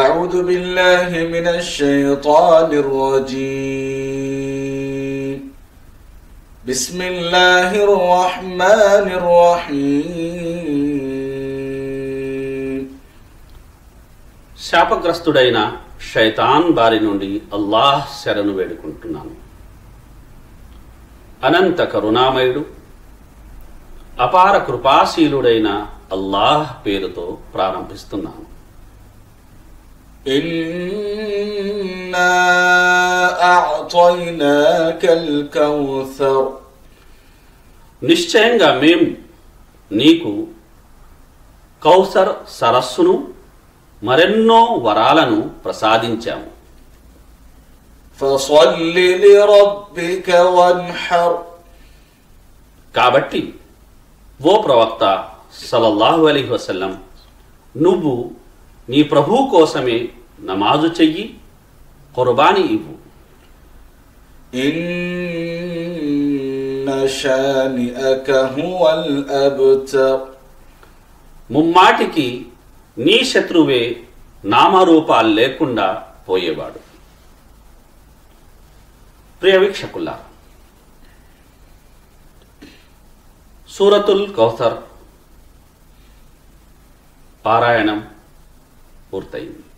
أعوذ بالله من الشيطان الرجيم. بسم الله الرحمن الرحيم. శాపగ్రస్తుడైన శైతాన్ బారి నుండి అల్లాహ్ శరణు వేడుకుంటున్నాను. అనంత కరుణామయుడు అపార కృపాశీలుడైన అల్లాహ్ పేరుతో ప్రారంభిస్తున్నాను. إنا أعطيناك الكوثر. నిశ్చయంగా మేము నీకు కౌసర్ సరస్సును మరెన్నో వరాలను ప్రసాదించాము. فصل لربك وانحر. కాబట్టి ఓ ప్రవక్త సల్లల్లాహు అలైహి వసల్లం, నువ్వు నీ ప్రభు కోసమే నమాజు చెయ్యి, ఖుర్బానీ ఇవ్వు. ఇన్న షానిఅక హువల్ అబ్తర్. ముమ్మాటికి నీ శత్రువే నామరూపాలు లేకుండా పోయేవాడు. ప్రియ వీక్షకులారా, సూరతుల్ కౌసర్ పారాయణం పూర్తయింది.